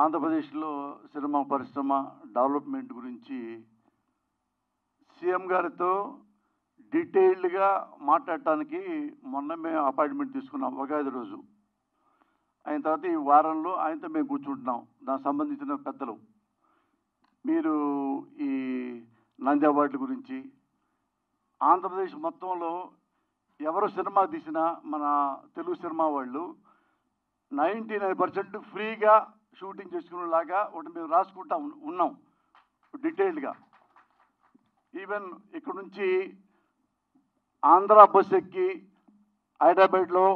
ఆంధ్రప్రదేశ్లో సినిమా పరిశ్రమ డెవలప్మెంట్ గురించి సీఎం గారితో డీటెయిల్డ్గా మాట్లాడటానికి మొన్న మేము అపాయింట్మెంట్ తీసుకున్నాం ఉగాది రోజు. అయిన తర్వాత ఈ వారంలో ఆయనతో మేము కూర్చుంటున్నాం. దానికి సంబంధించిన పెద్దలు మీరు ఈ నంది అవార్డుల గురించి ఆంధ్రప్రదేశ్ మొత్తంలో ఎవరు సినిమా తీసినా మన తెలుగు సినిమా వాళ్ళు 99% ఫ్రీగా షూటింగ్ చేసుకునేలాగా ఒకటి మేము రాసుకుంటా ఉన్నాం డీటెయిల్డ్గా. ఈవెన్ ఇక్కడ నుంచి ఆంధ్ర బస్సు ఎక్కి హైదరాబాద్లో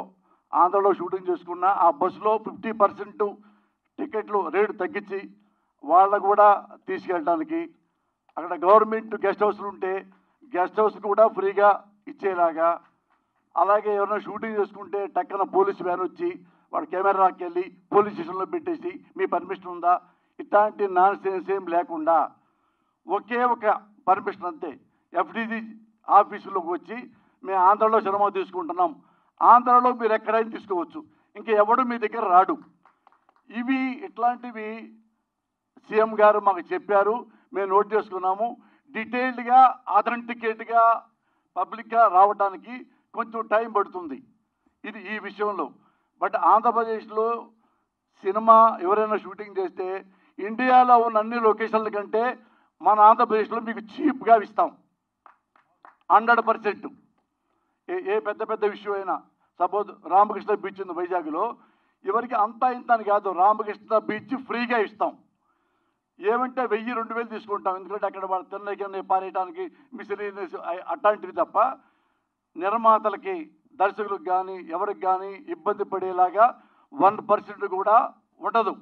ఆంధ్రలో షూటింగ్ చేసుకున్న ఆ బస్సులో 50% టికెట్లు రేటు తగ్గించి వాళ్ళ కూడా తీసుకెళ్ళడానికి, అక్కడ గవర్నమెంట్ గెస్ట్ హౌస్లు ఉంటే గెస్ట్ హౌస్ కూడా ఫ్రీగా ఇచ్చేలాగా, అలాగే ఎవరైనా షూటింగ్ చేసుకుంటే టక్కన పోలీసు వ్యాన్ వచ్చి వాడు కెమెరాకి వెళ్ళి పోలీస్ స్టేషన్లో పెట్టేసి మీ పర్మిషన్ ఉందా, ఇట్లాంటి నాన్ సెన్స్ ఏం లేకుండా ఒకే ఒక పర్మిషన్ అంతే ఎఫ్డీజీ ఆఫీసులోకి వచ్చి మేము ఆంధ్రలో సినిమా తీసుకుంటున్నాం, ఆంధ్రలో మీరు ఎక్కడైనా తీసుకోవచ్చు, ఇంకా ఎవడు మీ దగ్గర రాడు. ఇవి ఇట్లాంటివి సీఎం గారు మాకు చెప్పారు, మేము నోట్ చేసుకున్నాము. డీటెయిల్డ్గా ఆథెంటికేట్గా పబ్లిక్గా రావడానికి కొంచెం టైం పడుతుంది ఇది ఈ విషయంలో. బట్ ఆంధ్రప్రదేశ్లో సినిమా ఎవరైనా షూటింగ్ చేస్తే ఇండియాలో ఉన్న అన్ని లొకేషన్ల కంటే మన ఆంధ్రప్రదేశ్లో మీకు చీప్గా ఇస్తాం 100%. ఏ పెద్ద పెద్ద విషయం అయినా సపోజ్ రామకృష్ణ బీచ్ ఉంది వైజాగ్లో, ఎవరికి అంతా ఇంత అని కాదు, రామకృష్ణ బీచ్ ఫ్రీగా ఇస్తాం. ఏమంటే 1000-2000 తీసుకుంటాం, ఎందుకంటే అక్కడ వాళ్ళు తిన్నకి పారేయడానికి మిషనరీస్ అట్లాంటివి తప్ప నిర్మాతలకి దర్శకులకు కానీ ఎవరికి కానీ ఇబ్బంది పడేలాగా 1% కూడా ఉండదు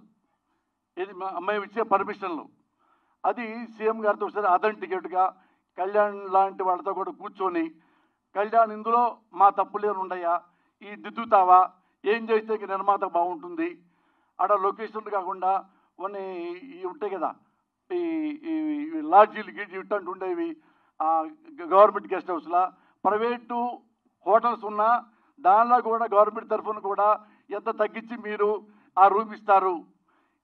ఇది మేము ఇచ్చే పర్మిషన్లు. అది సీఎం గారితో ఒకసారి అథెంటికేట్గా కళ్యాణ్ లాంటి వాళ్ళతో కూడా కూర్చొని, కళ్యాణ్ ఇందులో మా తప్పులేని ఉండయా, ఈ దిద్దుతావా, ఏం చేస్తే నిర్మాత బాగుంటుంది, అక్కడ లొకేషన్ కాకుండా కొన్ని ఇవి ఉంటాయి కదా ఈ లాడ్జీలు గిడ్జీలు ఇట్లాంటి ఉండేవి గవర్నమెంట్ గెస్ట్ హౌస్లా, ప్రైవేటు హోటల్స్ ఉన్నా దానిలో కూడా గవర్నమెంట్ తరఫున కూడా ఎంత తగ్గించి మీరు ఆ రూమ్ ఇస్తారు,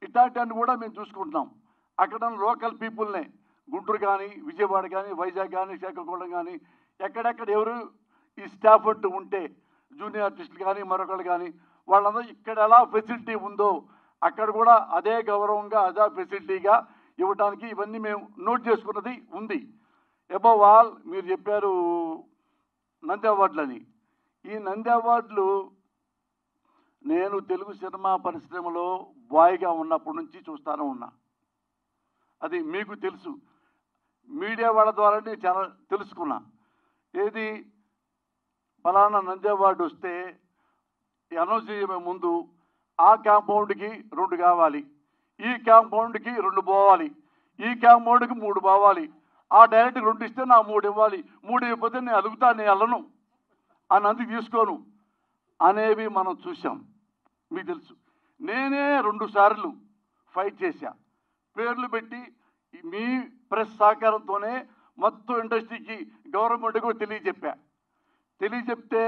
ఇట్లాంటివన్నీ కూడా మేము చూసుకుంటున్నాం. అక్కడ లోకల్ పీపుల్నే గుంటూరు కానీ విజయవాడ కానీ వైజాగ్ కానీ శ్రీకాకుళం కానీ ఎక్కడెక్కడ ఎవరు ఈ స్టాఫ్ అంటూ ఉంటే జూనియర్ ఆర్టిస్టులు కానీ మరొకళ్ళు కానీ వాళ్ళందరూ ఇక్కడ ఎలా ఫెసిలిటీ ఉందో అక్కడ కూడా అదే గౌరవంగా అదే ఫెసిలిటీగా ఇవ్వడానికి ఇవన్నీ మేము నోట్ చేసుకున్నది ఉంది. అబవ్ ఆల్ మీరు చెప్పారు నంది అవార్డులని, ఈ నంది అవార్డులు నేను తెలుగు సినిమా పరిశ్రమలో బాయ్గా ఉన్నప్పటి నుంచి చూస్తూనే ఉన్నా, అది మీకు తెలుసు, మీడియా వాళ్ళ ద్వారా నేను చాలా తెలుసుకున్నా. ఏది ఫలానా నంది అవార్డు వస్తే అనౌన్స్ చేయమే ముందు ఆ కాంపౌండ్కి 2 కావాలి, ఈ కాంపౌండ్కి 2 పోవాలి, ఈ కాంపౌండ్కి 3 పోవాలి, ఆ డైరెక్ట్ 2 ఇస్తే నా 3 ఇవ్వాలి, 3 ఇవ్వకపోతే నేను అలుగుతా, నేను వెళ్ళను, ఆ నంది తీసుకోను అనేవి మనం చూసాం. మీకు తెలుసు నేనే 2 సార్లు ఫైట్ చేశా, పేర్లు పెట్టి మీ ప్రెస్ సహకారంతోనే మొత్తం ఇండస్ట్రీకి గవర్నమెంట్ కూడా తెలియజెప్తే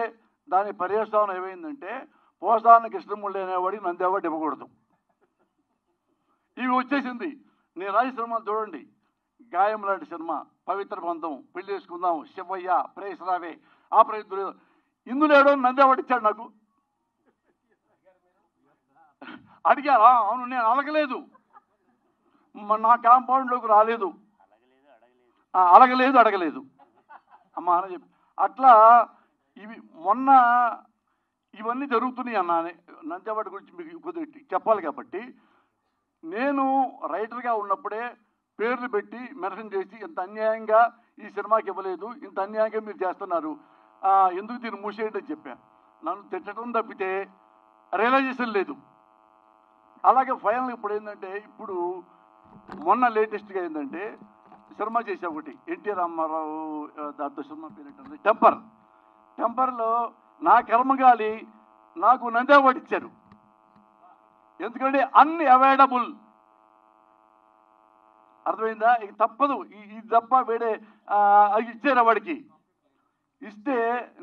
దాని పర్యవసానం ఏమైందంటే పోసాన కృష్ణమూర్తి అనేవాడికి నంది అవార్డు ఇవ్వకూడదు. ఇవి వచ్చేసింది. నేను రాజ సినిమాలు చూడండి, గాయం లాంటి సినిమా, పవిత్ర బంధం, పెళ్లి చేసుకుందాం, శివయ్య, ప్రేస్ రావే, ఆ ప్రయత్నం ఇందులో ఏడో నంది అవార్డు ఇచ్చాడు నాకు. అడిగారా? అవును, నేను అడగలేదు, నా కాంపౌండ్లోకి రాలేదు, అడగలేదు అమ్మ అని చెప్పి అట్లా. ఇవి మొన్న ఇవన్నీ జరుగుతున్నాయి అన్న నంది అవార్డు గురించి మీకు కొద్దిగా చెప్పాలి కాబట్టి, నేను రైటర్గా ఉన్నప్పుడే పేర్లు పెట్టి మెన్షన్ చేసి ఇంత అన్యాయంగా ఈ సినిమాకి ఇవ్వలేదు, ఇంత అన్యాయంగా మీరు చేస్తున్నారు, ఎందుకు దీన్ని మూసేయండి అని చెప్పాను. నన్ను తిట్టడం తప్పితే రియలైజేషన్ లేదు. అలాగే ఫైనల్ ఇప్పుడు ఏంటంటే, ఇప్పుడు మొన్న లేటెస్ట్గా ఏంటంటే సినిమా చేసా ఒకటి ఎన్టీఆర్ రామారావు దాంతో సినిమా పేరు టెంపర్లో నా కర్మగాలి నాకు నంది అవార్డు ఇచ్చారు, ఎందుకంటే అన్ని అవైలబుల్. అర్థమైందా? ఇది తప్పదు, ఇది తప్ప వేడే అది ఇచ్చారు. వాడికి ఇస్తే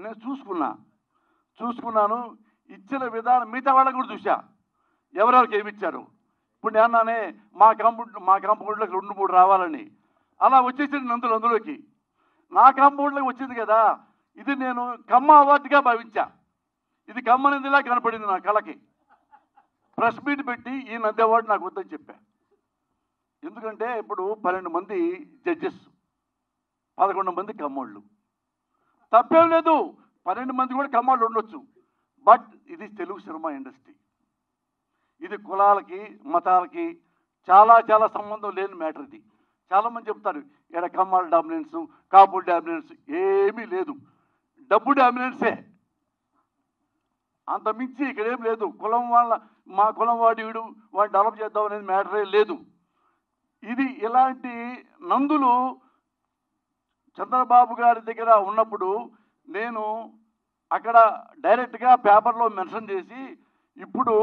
నేను చూసుకున్నాను, ఇచ్చిన విధానం మిగతా వాళ్ళకు కూడా చూసా, ఎవరెవరికి ఏమి ఇచ్చారు. ఇప్పుడేనానే మా కాంపౌండ్లకు 2-3 రావాలని అలా వచ్చేసింది అందులోకి నా కాంపౌండ్లకు వచ్చింది కదా। ఇది నేను కమ్మ అవార్డుగా భావించా। ఇది కమ్మనిదిలా కనబడింది నా కళ్ళకి। ప్రెస్ మీట్ పెట్టి ఈ నది అవార్డు నాకు వద్దని చెప్పా। ఎందుకంటే ఇప్పుడు 12 మంది జడ్జెస్ 11 మంది కమ్మోళ్ళు, తప్పేం లేదు 12 మంది కూడా కమ్మోళ్ళు ఉండొచ్చు। బట్ ఇది తెలుగు సినిమా ఇండస్ట్రీ, ఇది కులాలకి మతాలకి చాలా చాలా సంబంధం లేని మ్యాటర్। ఇది చాలామంది చెప్తారు ఇక్కడ కమ్మాల డామినెన్స్ కాపుల డామినెన్స్ ఏమీ లేదు, డబ్బు డామినెన్సే అంత మించి ఇక్కడేం లేదు। కులం వాళ్ళ మా కులం వాడు వాడిని డెవలప్ చేద్దాం అనేది మ్యాటరే లేదు। ఇది ఇలాంటి నందులు చంద్రబాబు గారి దగ్గర ఉన్నప్పుడు నేను అక్కడ డైరెక్ట్గా పేపర్లో మెన్షన్ చేసి ఇప్పుడు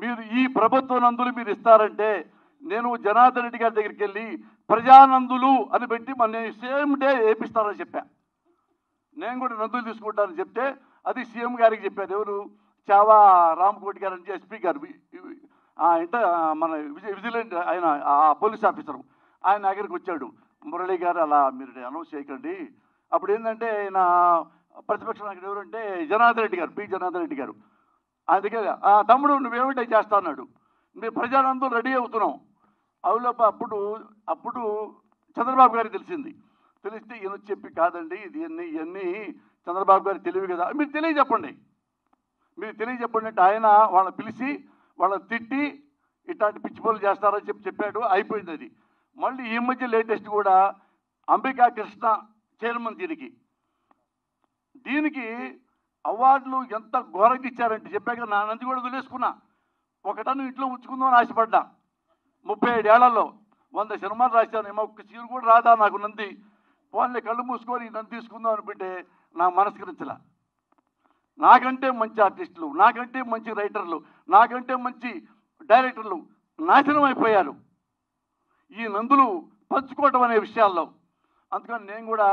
మీరు ఈ ప్రభుత్వ నందులు మీరు ఇస్తారంటే నేను జనార్దన్ రెడ్డి గారి దగ్గరికి వెళ్ళి ప్రజానందులు అని పెట్టి మన సేమ్ డే వేపిస్తానని చెప్పా। నేను కూడా నందులు తీసుకుంటానని చెప్తే అది సీఎం గారికి చెప్పాను। ఎవరు చావా రామ్కోటి గారు అని ఎస్పీ గారు మన విజిలెంట్ ఆయన పోలీస్ ఆఫీసరు, ఆయన దగ్గరికి వచ్చాడు మురళి గారు అలా మీరు అనౌన్స్ చేయకండి। అప్పుడు ఏంటంటే ఆయన ప్రతిపక్ష నాయకుడు ఎవరంటే జనార్దన్ రెడ్డి గారు, పి జనార్దన్ రెడ్డి గారు, ఆయన దగ్గర తమ్ముడు నువ్వేమిటే చేస్తా అన్నాడు। మేము ప్రజానందరూ రెడీ అవుతున్నాం అవులోపు అప్పుడు అప్పుడు చంద్రబాబు గారికి తెలిసింది। తెలిస్తే ఈయన చెప్పి కాదండి ఇది ఇవన్నీ చంద్రబాబు గారికి తెలివి కదా మీరు తెలియజెప్పండి, మీరు తెలియజెప్పండి అంటే ఆయన వాళ్ళని పిలిచి వాళ్ళని తిట్టి ఇట్లాంటి పిచ్చి పనులు చేస్తారని చెప్పి చెప్పాడు। అయిపోయింది అది। మళ్ళీ ఈ మధ్య లేటెస్ట్ కూడా అంబికా కృష్ణ చైర్మన్, దీనికి అవార్డులు ఎంత ఘోరంగా ఇచ్చారంటే చెప్పాక నా నంది కూడా వదిలేసుకున్నా, ఒకటను ఇంట్లో ఉంచుకుందామని ఆశపడ్డా। 37 ఏళ్లలో 100 సినిమాలు రాశానేమో, ఒక్క సీన్ కూడా రాదా నాకు నంది, వాళ్ళని కళ్ళు మూసుకొని నన్ను తీసుకుందాం అనుకుంటే నా మనస్కరించలా। నాకంటే మంచి ఆర్టిస్టులు, నాకంటే మంచి రైటర్లు, నాకంటే మంచి డైరెక్టర్లు నాశనం అయిపోయారు ఈ నందులు పంచుకోవటం అనే విషయాల్లో। అందుకని నేను కూడా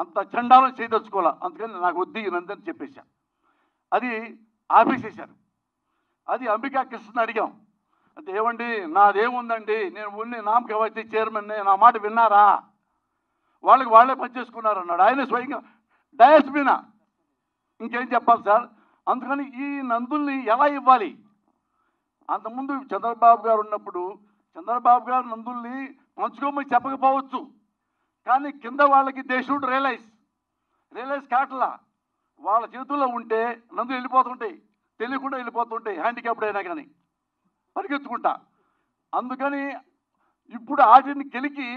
అంత చండాలను చేయదలుచుకోవాలి, అందుకని నాకు వద్దు నందని చెప్పేశాను, అది ఆపేసేశారు। అది అంబికా కృష్ణ అడిగాం అంటే ఏమండి నాదేముందండి నేను ఓన్లీ నామకవైతే చైర్మన్నే, నా మాట విన్నారా, వాళ్ళకి వాళ్ళే పనిచేసుకున్నారు అన్నాడు ఆయన స్వయంగా డయాస్బినా, ఇంకేం చెప్పాలి సార్। అందుకని ఈ నందుల్ని ఎలా ఇవ్వాలి, అంతకుముందు చంద్రబాబు గారు ఉన్నప్పుడు చంద్రబాబు గారు నందుల్ని పంచుకోమని చెప్పకపోవచ్చు, కానీ కింద వాళ్ళకి దే షుడ్ రియలైజ్ కావట్లా, వాళ్ళ చేతుల్లో ఉంటే నందులు వెళ్ళిపోతుంటాయి, తెలియకుండా వెళ్ళిపోతుంటాయి, హ్యాండిక్యాప్డ్ అయినా కానీ పరిగెత్తుకుంటా। అందుకని ఇప్పుడు వాటిని గెలికి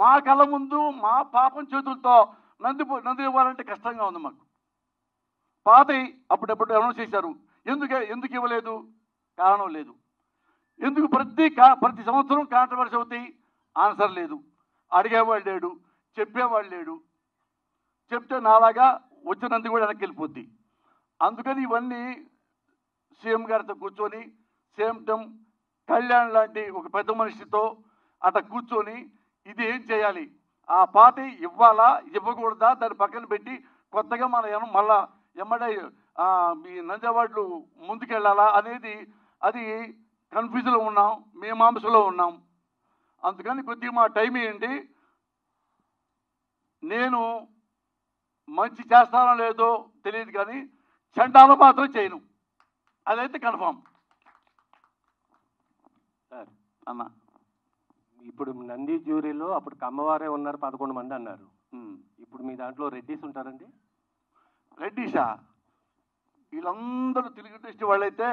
మా కళ్ళ ముందు మా పాపం చేతులతో నంది ఇవ్వాలంటే కష్టంగా ఉంది మాకు। పాతయి అప్పుడప్పుడు అనౌన్స్ చేశారు, ఎందుకు ఇవ్వలేదు కారణం లేదు, ఎందుకు ప్రతి సంవత్సరం కాంట్రవర్సీ అవుతాయి, ఆన్సర్ లేదు, అడిగేవాడు లేడు, చెప్పేవాడు లేడు, చెప్తే నాలాగా వచ్చినందుకు కూడా వెనక్కి వెళ్ళిపోద్ది। అందుకని ఇవన్నీ సీఎం గారితో కూర్చొని సేమ్ టైం కళ్యాణ్ లాంటి ఒక పెద్ద మనిషితో అట కూర్చొని ఇది ఏం చేయాలి, ఆ పార్టీ ఇవ్వాలా ఇవ్వకూడదా, దాన్ని పక్కన పెట్టి కొత్తగా మనం మళ్ళా ఎమ్మడే మీ నంది అవార్డులు ముందుకెళ్ళాలా అనేది అది కన్ఫ్యూజన్లో ఉన్నాం, మీమాంసలో ఉన్నాం। అందుకని కొద్దిగా మా టైం ఏంటి, నేను మంచి చేస్తానో లేదో తెలియదు కానీ చండాలు మాత్రం చేయను, అదైతే కన్ఫామ్ సార్ అన్న। ఇప్పుడు నంది జ్యూరీలో అప్పుడు కమ్మవారే ఉన్నారు 11 మంది అన్నారు, ఇప్పుడు మీ దాంట్లో రెడ్డిస్ ఉంటారండి? రెడ్డిసా? వీళ్ళందరూ తెలుగుదేశం వాళ్ళైతే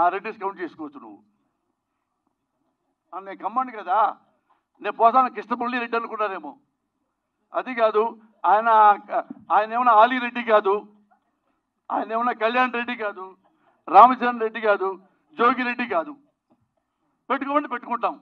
ఆ రెడ్డిస్ కౌంట్ చేసుకోవచ్చు నువ్వు, నేను కమ్మను కదా, నేను పోసాను కృష్ణమురళి రెడ్డి అనుకున్నారేమో, అది కాదు ఆయన ఏమైనా ఆలీ రెడ్డి కాదు, ఆయన ఏమైనా కళ్యాణ్ రెడ్డి కాదు, రామచంద్ర రెడ్డి కాదు, జోగి రెడ్డి కాదు, పెట్టుకోమంటే పెట్టుకుంటాం।